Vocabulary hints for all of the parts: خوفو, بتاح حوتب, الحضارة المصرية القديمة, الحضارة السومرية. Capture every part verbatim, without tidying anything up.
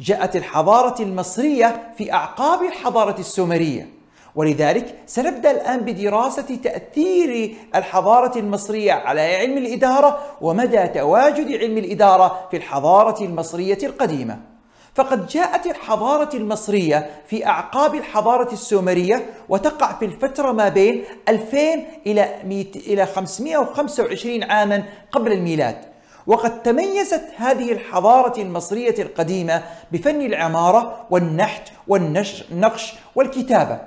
جاءت الحضارة المصرية في أعقاب الحضارة السومرية، ولذلك سنبدأ الآن بدراسة تأثير الحضارة المصرية على علم الإدارة ومدى تواجد علم الإدارة في الحضارة المصرية القديمة. فقد جاءت الحضارة المصرية في أعقاب الحضارة السومرية، وتقع في الفترة ما بين ألفين إلى خمسمئة وخمسة وعشرين عاما قبل الميلاد. وقد تميزت هذه الحضارة المصرية القديمة بفن العمارة والنحت والنقش والكتابة،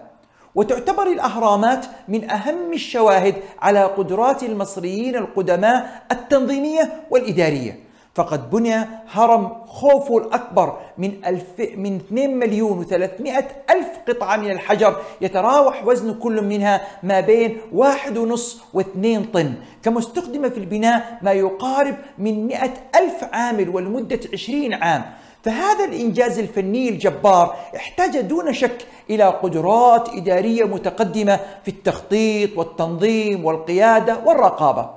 وتعتبر الأهرامات من أهم الشواهد على قدرات المصريين القدماء التنظيمية والإدارية. فقد بني هرم خوفو الأكبر من, من اثنين مليون وثلاثمئة ألف قطعة من الحجر، يتراوح وزن كل منها ما بين واحد ونصف واثنين طن، كما استخدم في البناء ما يقارب من مئة ألف عامل ولمدة عشرين عام. فهذا الإنجاز الفني الجبار احتاج دون شك إلى قدرات إدارية متقدمة في التخطيط والتنظيم والقيادة والرقابة.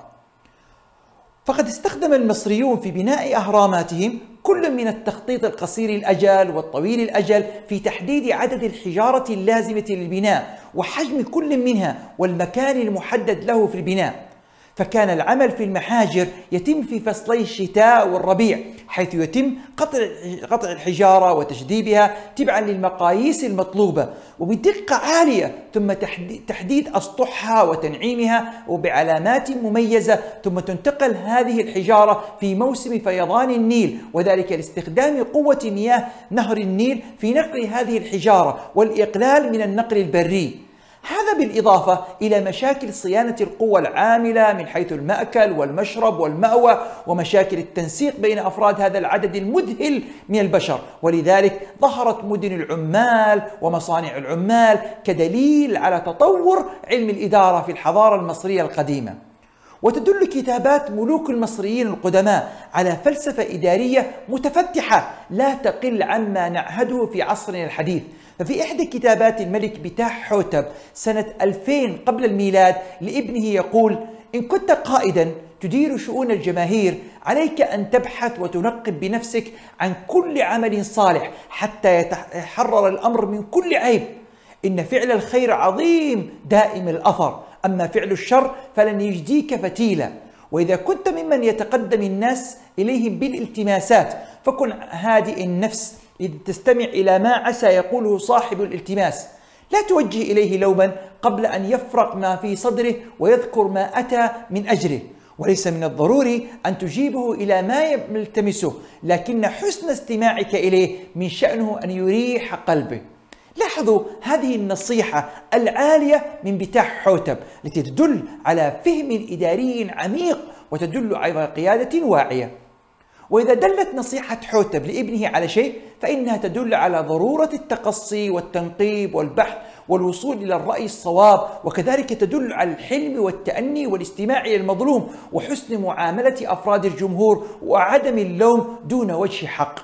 فقد استخدم المصريون في بناء أهراماتهم كل من التخطيط القصير الأجل والطويل الأجل في تحديد عدد الحجارة اللازمة للبناء وحجم كل منها والمكان المحدد له في البناء. فكان العمل في المحاجر يتم في فصلي الشتاء والربيع، حيث يتم قطع الحجارة وتشديدها تبعا للمقاييس المطلوبة وبدقة عالية، ثم تحديد أسطحها وتنعيمها وبعلامات مميزة، ثم تنتقل هذه الحجارة في موسم فيضان النيل، وذلك لاستخدام قوة مياه نهر النيل في نقل هذه الحجارة والإقلال من النقل البري. هذا بالإضافة إلى مشاكل صيانة القوى العاملة من حيث المأكل والمشرب والمأوى، ومشاكل التنسيق بين أفراد هذا العدد المذهل من البشر. ولذلك ظهرت مدن العمال ومصانع العمال كدليل على تطور علم الإدارة في الحضارة المصرية القديمة. وتدل كتابات ملوك المصريين القدماء على فلسفة إدارية متفتحة لا تقل عما نعهده في عصرنا الحديث. ففي إحدى كتابات الملك بتاح حوتب سنة ألفين قبل الميلاد لابنه يقول: إن كنت قائدا تدير شؤون الجماهير عليك أن تبحث وتنقب بنفسك عن كل عمل صالح حتى يتحرر الأمر من كل عيب. إن فعل الخير عظيم دائم الأثر، أما فعل الشر فلن يجديك فتيلة. وإذا كنت ممن يتقدم الناس إليهم بالالتماسات فكن هادئ النفس إذ تستمع إلى ما عسى يقوله صاحب الالتماس. لا توجه إليه لوما قبل أن يفرق ما في صدره ويذكر ما أتى من أجله، وليس من الضروري أن تجيبه إلى ما يلتمسه، لكن حسن استماعك إليه من شأنه أن يريح قلبه. لاحظوا هذه النصيحة العالية من بتاح حوتب التي تدل على فهم إداري عميق وتدل على قيادة واعية. وإذا دلت نصيحة حوتب لابنه على شيء فإنها تدل على ضرورة التقصي والتنقيب والبحث والوصول إلى الرأي الصواب، وكذلك تدل على الحلم والتأني والاستماع إلى المظلوم وحسن معاملة أفراد الجمهور وعدم اللوم دون وجه حق.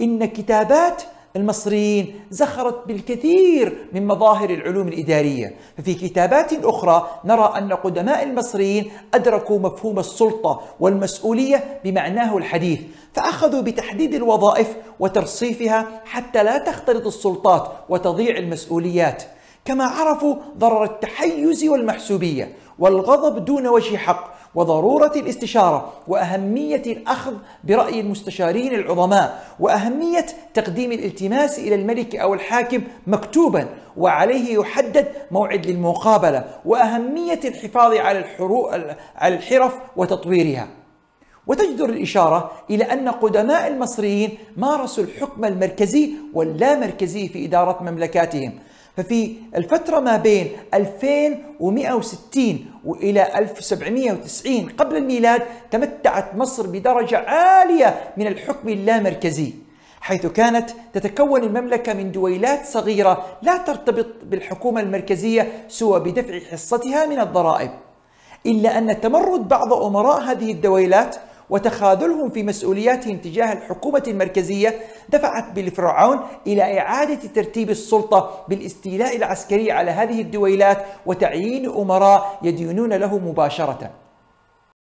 إن كتابات المصريين زخرت بالكثير من مظاهر العلوم الإدارية. ففي كتابات أخرى نرى أن قدماء المصريين أدركوا مفهوم السلطة والمسؤولية بمعناه الحديث، فأخذوا بتحديد الوظائف وترصيفها حتى لا تختلط السلطات وتضيع المسؤوليات، كما عرفوا ضرر التحيز والمحسوبية والغضب دون وجه حق، وضرورة الاستشارة وأهمية الأخذ برأي المستشارين العظماء، وأهمية تقديم الالتماس إلى الملك أو الحاكم مكتوبا وعليه يحدد موعد للمقابلة، وأهمية الحفاظ على على الحرف وتطويرها. وتجدر الإشارة إلى أن قدماء المصريين مارسوا الحكم المركزي واللامركزي في إدارة مملكاتهم. ففي الفترة ما بين ألفين ومئة وستين وإلى ألف وسبعمئة وتسعين قبل الميلاد تمتعت مصر بدرجة عالية من الحكم اللامركزي، حيث كانت تتكون المملكة من دويلات صغيرة لا ترتبط بالحكومة المركزية سوى بدفع حصتها من الضرائب. إلا أن تمرد بعض أمراء هذه الدويلات وتخاذلهم في مسؤولياتهم تجاه الحكومة المركزية دفعت بالفرعون إلى إعادة ترتيب السلطة بالاستيلاء العسكري على هذه الدويلات وتعيين أمراء يدينون له مباشرة.